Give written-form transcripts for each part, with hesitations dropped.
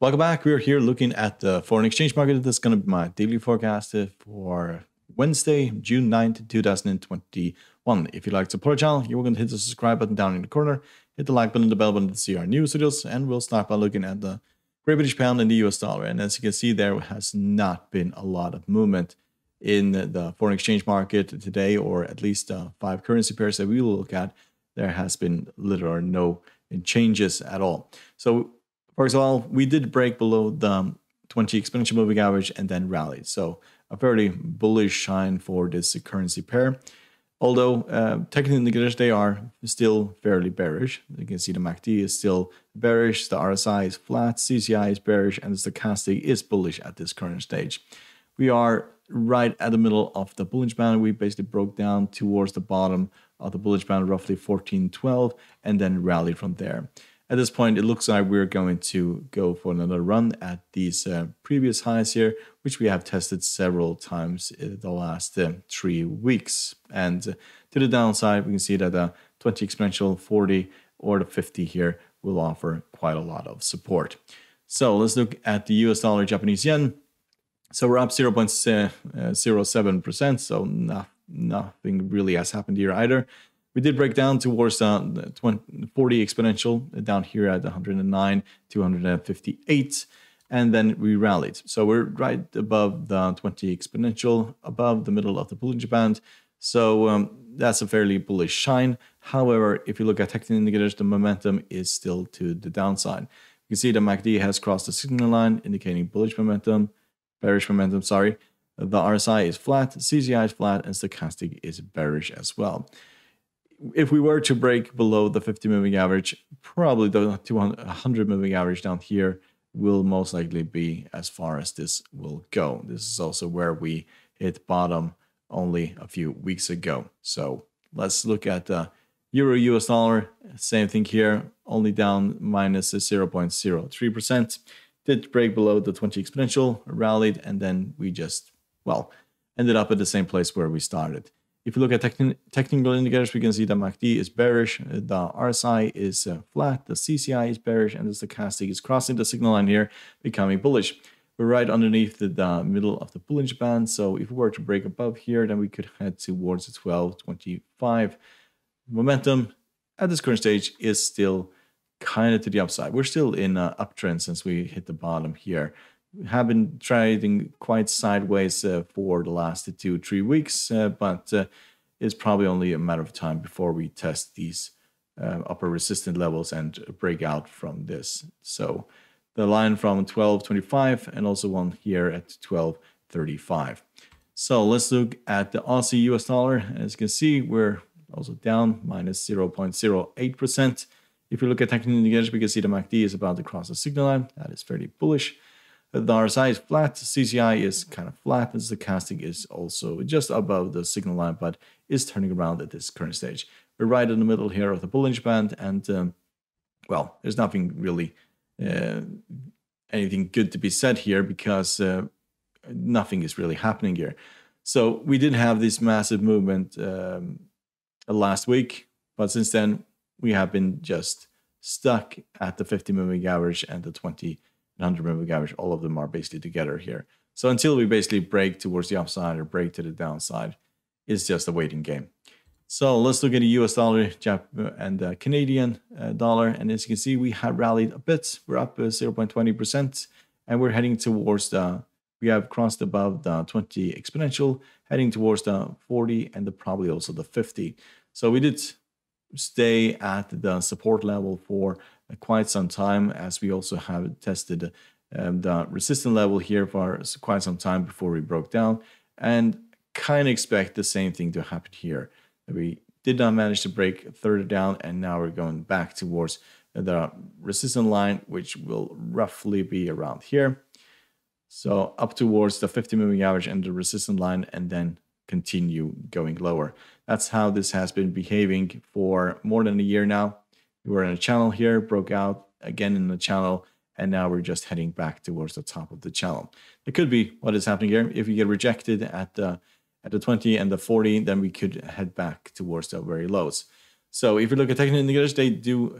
Welcome back. We're here looking at the foreign exchange market. That's going to be my daily forecast for Wednesday, June 9th, 2021. If you'd like to support our channel, you're going to hit the subscribe button down in the corner, hit the like button, the bell button to see our news videos, and we'll start by looking at the Great British Pound and the US dollar. And as you can see, there has not been a lot of movement in the foreign exchange market today, or at least five currency pairs that we will look at. There has been little or no changes at all. So first of all, we did break below the 20 exponential moving average and then rallied. So a fairly bullish sign for this currency pair. Although technical indicators, they are still fairly bearish. You can see the MACD is still bearish, the RSI is flat, CCI is bearish, and the stochastic is bullish at this current stage. We are right at the middle of the bullish band. We basically broke down towards the bottom of the bullish band, roughly 1412, and then rallied from there. At this point, it looks like we're going to go for another run at these previous highs here, which we have tested several times in the last 3 weeks. And to the downside, we can see that the 20 exponential, 40, or the 50 here will offer quite a lot of support. So let's look at the US dollar, Japanese yen. So we're up 0.07%, so nothing really has happened here either. We did break down towards the 40 exponential, down here at 109, 258, and then we rallied. So we're right above the 20 exponential, above the middle of the Bollinger Band. So that's a fairly bullish sign. However, if you look at technical indicators, the momentum is still to the downside. You can see the MACD has crossed the signal line, indicating bullish momentum. Bearish momentum, sorry. The RSI is flat, CCI is flat, and stochastic is bearish as well. If we were to break below the 50 moving average, probably the 200 moving average down here will most likely be as far as this will go. This is also where we hit bottom only a few weeks ago. So let's look at the Euro-US dollar. Same thing here, only down minus 0.03%. Did break below the 20 exponential, rallied, and then we just, well, ended up at the same place where we started. If you look at technical indicators, we can see that MACD is bearish, the RSI is flat, the CCI is bearish, and the stochastic is crossing the signal line here, becoming bullish. We're right underneath the middle of the Bollinger Band, so if we were to break above here, then we could head towards the 1225. Momentum at this current stage is still kind of to the upside. We're still in an uptrend since we hit the bottom here. We have been trading quite sideways for the last 2-3 weeks, but it's probably only a matter of time before we test these upper resistance levels and break out from this. So the line from 1225 and also one here at 1235. So let's look at the Aussie US dollar. As you can see, we're also down minus 0.08%. If you look at technical indicators, we can see the MACD is about to cross the signal line. That is fairly bullish. The RSI is flat. CCI is kind of flat. And stochastic is also just above the signal line, but is turning around at this current stage. We're right in the middle here of the Bollinger Band. And, well, there's nothing really, anything good to be said here because nothing is really happening here. So we did have this massive movement last week, but since then, we have been just stuck at the 50 moving average and the 20 and 100 moving average. All of them are basically together here. So until we basically break towards the upside or break to the downside, it's just a waiting game. So let's look at the US dollar and the Canadian dollar. And as you can see, we have rallied a bit. We're up 0.20%, and we're heading towards the, we have crossed above the 20 exponential, heading towards the 40 and the, probably also the 50. So we did stay at the support level for quite some time, as we also have tested the resistance level here for quite some time before we broke down, and kind of expect the same thing to happen here. We did not manage to break further down, and now we're going back towards the resistance line, which will roughly be around here. So up towards the 50 moving average and the resistance line, and then continue going lower. That's how this has been behaving for more than a year now. We were in a channel here, broke out again in the channel, and now we're just heading back towards the top of the channel. It could be what is happening here. If we get rejected at the 20 and the 40, then we could head back towards the very lows. So if you look at technical indicators, they do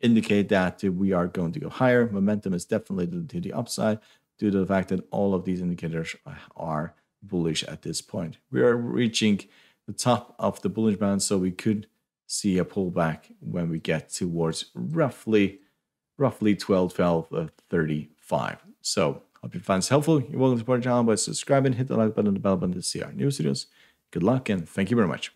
indicate that we are going to go higher. Momentum is definitely to the upside due to the fact that all of these indicators are bullish at this point. We are reaching the top of the bullish band, so we could see a pullback when we get towards roughly 1235. So hope you find this helpful. You're welcome to support the channel by subscribing, hit the like button, the bell button to see our new videos. Good luck and thank you very much.